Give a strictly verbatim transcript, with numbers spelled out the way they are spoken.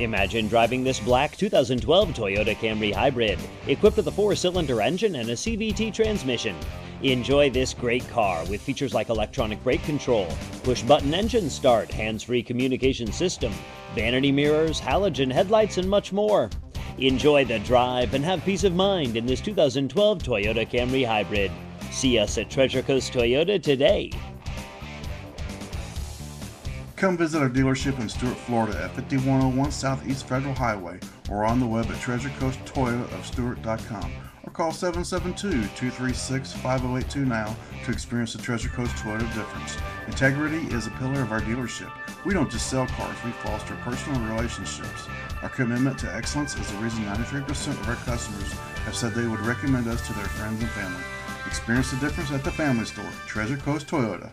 Imagine driving this black two thousand twelve Toyota Camry Hybrid, equipped with a four-cylinder engine and a C V T transmission. Enjoy this great car with features like electronic brake control, push-button engine start, hands-free communication system, vanity mirrors, halogen headlights, and much more. Enjoy the drive and have peace of mind in this two thousand twelve Toyota Camry Hybrid. See us at Treasure Coast Toyota today. Come visit our dealership in Stuart, Florida at fifty-one oh one Southeast Federal Highway, or on the web at treasure coast toyota of stuart dot com, or call seven seven two, two three six, five oh eight two now to experience the Treasure Coast Toyota difference. Integrity is a pillar of our dealership. We don't just sell cars, we foster personal relationships. Our commitment to excellence is the reason ninety-three percent of our customers have said they would recommend us to their friends and family. Experience the difference at the family store, Treasure Coast Toyota.